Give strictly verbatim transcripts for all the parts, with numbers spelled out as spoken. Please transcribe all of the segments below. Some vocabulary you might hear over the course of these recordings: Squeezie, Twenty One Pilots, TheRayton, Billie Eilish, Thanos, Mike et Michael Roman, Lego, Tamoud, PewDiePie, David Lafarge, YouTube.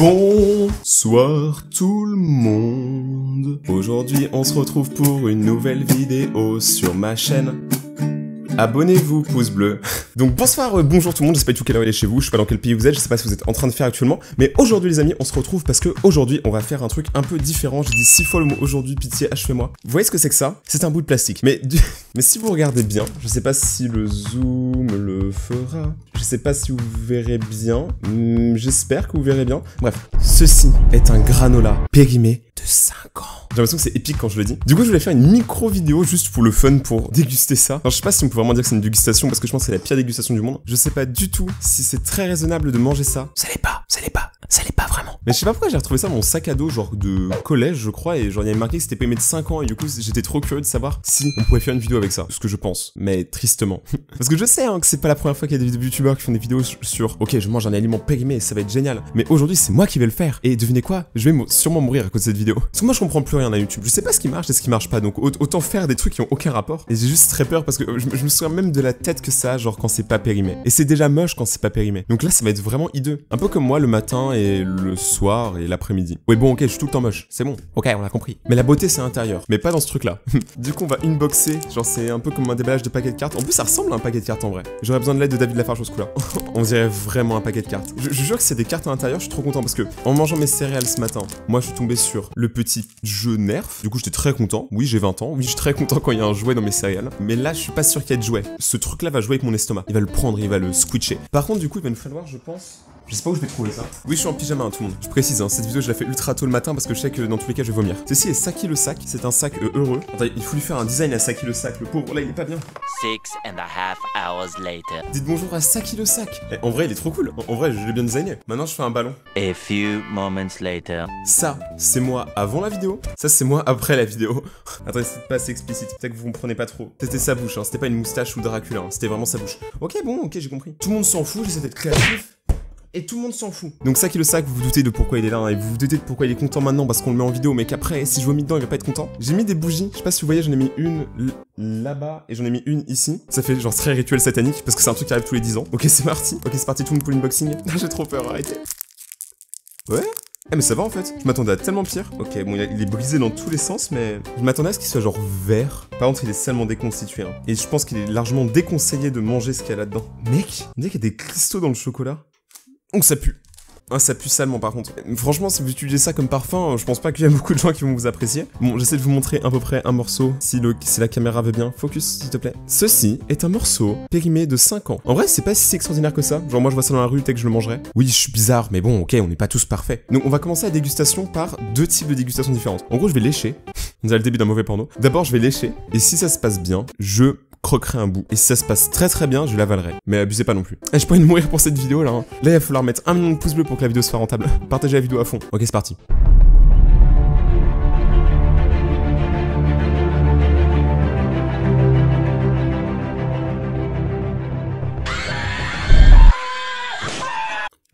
Bonsoir tout le monde. Aujourd'hui on se retrouve pour une nouvelle vidéo sur ma chaîne. Abonnez-vous, pouce bleu. Donc bonsoir, euh, bonjour tout le monde, j'espère que tout l'heure il est chez vous, je sais pas dans quel pays vous êtes, je sais pas ce que vous êtes en train de faire actuellement, mais aujourd'hui les amis, on se retrouve parce que aujourd'hui on va faire un truc un peu différent, j'ai dit six fois le mot aujourd'hui, pitié, achevez-moi. Vous voyez ce que c'est que ça? C'est un bout de plastique, mais du... mais si vous regardez bien, je sais pas si le zoom le fera, je sais pas si vous verrez bien, hmm, j'espère que vous verrez bien, bref, ceci est un granola périmé de cinq ans. J'ai l'impression que c'est épique quand je le dis. Du coup, je voulais faire une micro vidéo juste pour le fun, pour déguster ça. Alors, je sais pas si on peut vraiment dire que c'est une dégustation parce que je pense que c'est la pire dégustation du monde. Je sais pas du tout si c'est très raisonnable de manger ça. Ça l'est pas, ça l'est pas, ça l'est pas vraiment. Mais je sais pas pourquoi j'ai retrouvé ça dans mon sac à dos, genre de collège, je crois, et genre il y avait marqué que c'était périmé de cinq ans. Et du coup, j'étais trop curieux de savoir si on pouvait faire une vidéo avec ça. Ce que je pense, mais tristement. Parce que je sais hein, que c'est pas la première fois qu'il y a des youtubeurs qui font des vidéos sur ok, je mange un aliment périmé, ça va être génial. Mais aujourd'hui, c'est moi qui vais le faire. Et devinez quoi, je vais sûrement mourir à cause de cette vidéo. Parce que moi, je comprends plus rien à YouTube. Je sais pas ce qui marche et ce qui marche pas, donc autant faire des trucs qui ont aucun rapport. Et j'ai juste très peur parce que je, je me souviens même de la tête que ça a, genre quand c'est pas périmé. Et c'est déjà moche quand c'est pas périmé. Donc là, ça va être vraiment hideux. Un peu comme moi le matin et le soir et l'après-midi. Ouais, bon, ok, je suis tout le temps moche. C'est bon. Ok, on l'a compris. Mais la beauté, c'est intérieur. Mais pas dans ce truc-là. Du coup, on va inboxer. Genre, c'est un peu comme un déballage de paquet de cartes. En plus, ça ressemble à un paquet de cartes en vrai. J'aurais besoin de l'aide de David Lafarge au ce coup-là. On dirait vraiment un paquet de cartes. Je, je jure que c'est des cartes à l'intérieur. Je suis trop content parce que en mangeant mes céréales ce matin, moi, je suis tombé sur le petit jeu nerf. Du coup, j'étais très content. Oui, j'ai vingt ans. Oui, je suis très content quand il y a un jouet dans mes céréales. Mais là, je suis pas sûr qu'il y ait de jouet. Ce truc-là va jouer avec mon estomac. Il va le prendre, il va le squitcher. Par contre, du coup, il va nous falloir, je pense... Je sais pas où je vais trouver ça. Oui, je suis en pyjama, hein, tout le monde. Je précise, hein, cette vidéo, je la fais ultra tôt le matin parce que je sais que dans tous les cas, je vais vomir. Ceci est Saki le sac. C'est un sac euh, heureux. Attendez, il faut lui faire un design à Saki le sac. Le pauvre, là, il est pas bien. Six and a half hours later. Dites bonjour à Saki le sac. Eh, en vrai, il est trop cool. En, en vrai, je l'ai bien designé. Maintenant, je fais un ballon. A few moments later. Ça, c'est moi avant la vidéo. Ça, c'est moi après la vidéo. Attendez, c'est pas assez explicite. Peut-être que vous comprenez pas trop. C'était sa bouche, hein. C'était pas une moustache ou Dracula. Hein. C'était vraiment sa bouche. Ok, bon, ok, j'ai compris. Tout le monde s'en fout. J'essaie d'être créatif. Et tout le monde s'en fout. Donc ça qui le sac, vous vous doutez de pourquoi il est là, hein, et vous vous doutez de pourquoi il est content maintenant parce qu'on le met en vidéo, mais qu'après, si je vomis dedans, il va pas être content. J'ai mis des bougies, je sais pas si vous voyez, j'en ai mis une là-bas, et j'en ai mis une ici. Ça fait genre très rituel satanique, parce que c'est un truc qui arrive tous les dix ans. Ok, c'est parti. Ok, c'est parti tout le monde pour l'inboxing. J'ai trop peur, arrêtez. Ouais. Eh mais ça va en fait, je m'attendais à tellement pire. Ok, bon il est brisé dans tous les sens, mais je m'attendais à ce qu'il soit genre vert. Par contre il est seulement déconstitué, hein. Et je pense qu'il est largement déconseillé de manger ce qu'il y a là-dedans. Mec, on dirait qu'il y a des cristaux dans le chocolat. Donc ça pue. Ah, ça pue salement par contre. Franchement, si vous utilisez ça comme parfum, je pense pas qu'il y a beaucoup de gens qui vont vous apprécier. Bon, j'essaie de vous montrer à peu près un morceau, si, le, si la caméra veut bien. Focus, s'il te plaît. Ceci est un morceau périmé de cinq ans. En vrai, c'est pas si extraordinaire que ça. Genre, moi, je vois ça dans la rue, dès que je le mangerais. Oui, je suis bizarre, mais bon, ok, on n'est pas tous parfaits. Donc, on va commencer la dégustation par deux types de dégustations différentes. En gros, je vais lécher. On dirait le début d'un mauvais porno. D'abord, je vais lécher. Et si ça se passe bien, je... croquerai un bout. Et si ça se passe très très bien, je l'avalerai. Mais abusez pas non plus. Et je pourrais mourir pour cette vidéo là. Hein. Là, il va falloir mettre un million de pouces bleus pour que la vidéo soit rentable. Partagez la vidéo à fond. Ok, c'est parti.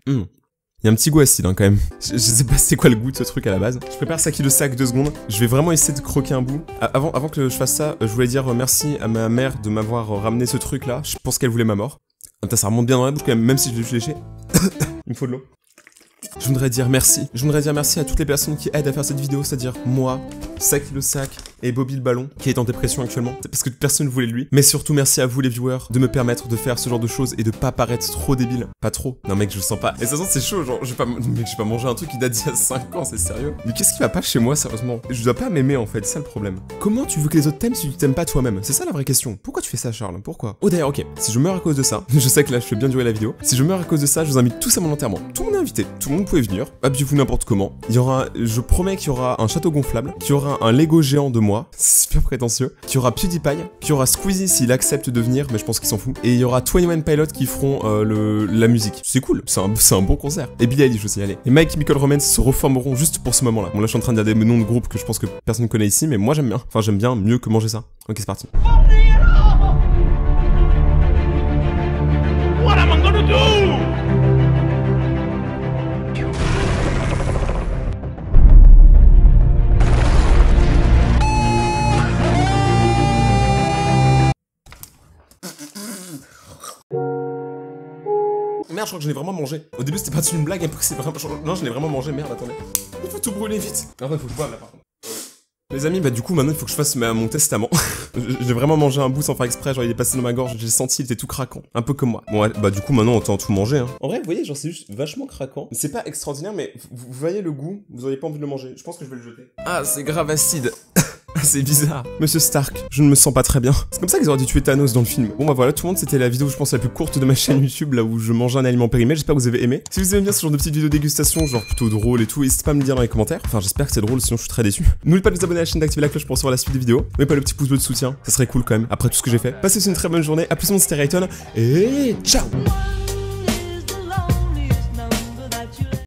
Mmh. Il y a un petit goût acide hein, quand même. Je, je sais pas c'est quoi le goût de ce truc à la base. Je prépare ça qui le sac deux secondes. Je vais vraiment essayer de croquer un bout. A avant, avant que je fasse ça, je voulais dire merci à ma mère de m'avoir ramené ce truc là. Je pense qu'elle voulait ma mort. Ah, putain, ça remonte bien dans la bouche quand même, même si je l'ai léché. Il me faut de l'eau. Je voudrais dire merci. Je voudrais dire merci à toutes les personnes qui aident à faire cette vidéo, c'est-à-dire moi, Saki le sac et Bobby le ballon, qui est en dépression actuellement. C'est parce que personne ne voulait de lui. Mais surtout, merci à vous les viewers de me permettre de faire ce genre de choses et de pas paraître trop débile. Pas trop. Non mec, je le sens pas. Et de toute façon, c'est chaud, genre, je vais pas, mec, j'ai pas mangé un truc qui date d'il y a cinq ans, c'est sérieux. Mais qu'est-ce qui va pas chez moi, sérieusement? Je dois pas m'aimer en fait, c'est ça le problème. Comment tu veux que les autres t'aiment si tu t'aimes pas toi-même? C'est ça la vraie question. Pourquoi tu fais ça, Charles? Pourquoi? Oh d'ailleurs, ok. Si je meurs à cause de ça, je sais que là je fais bien durer la vidéo. Si je meurs à cause de ça, je vous invite tous à mon enterrement. Tout le monde est invité. Tout le monde pouvait venir. Habillez-vous n'importe comment. Il y aura, je promets qu'il y aura un château gonflable, qu'il y aura un Lego géant de moi, c'est super prétentieux, qu'il y aura PewDiePie, qu'il y aura Squeezie s'il accepte de venir, mais je pense qu'il s'en fout, et il y aura Twenty One Pilots qui feront euh, le, la musique. C'est cool, c'est un, un bon concert. Et Billie Eilish aussi, allez. Et Mike et Michael Roman se reformeront juste pour ce moment-là. Bon là je suis en train de dire des noms de groupes que je pense que personne ne connaît ici, mais moi j'aime bien. Enfin j'aime bien mieux que manger ça. Ok c'est parti. What am I gonna do? merde, je crois que je l'ai vraiment mangé. Au début, c'était pas une blague, après c'est vraiment. Non, je l'ai vraiment mangé, merde, attendez. Il faut tout brûler vite. En fait, faut que je boive là, par contre. Les amis, bah du coup maintenant il faut que je fasse ma, mon testament. J'ai vraiment mangé un bout sans faire exprès, genre il est passé dans ma gorge, j'ai senti, il était tout craquant, un peu comme moi. Bon bah du coup maintenant on tente tout manger hein. En vrai vous voyez genre c'est juste vachement craquant. C'est pas extraordinaire mais vous voyez le goût, vous auriez pas envie de le manger, je pense que je vais le jeter. Ah c'est grave acide. C'est bizarre. Monsieur Stark, je ne me sens pas très bien. C'est comme ça qu'ils auraient dû tuer Thanos dans le film. Bon bah voilà tout le monde, c'était la vidéo je pense la plus courte de ma chaîne YouTube, là où je mangeais un aliment périmé, j'espère que vous avez aimé. Si vous aimez bien ce genre de petites vidéos dégustation, genre plutôt drôle et tout, n'hésitez pas à me dire dans les commentaires. Enfin j'espère que c'est drôle, sinon je suis très déçu. N'oubliez pas de vous abonner à la chaîne, d'activer la cloche pour recevoir la suite des vidéos. Mais pas le petit pouce bleu de soutien, ça serait cool quand même, après tout ce que j'ai fait. Passez une très bonne journée, à plus mon c'était TheRayton, et ciao.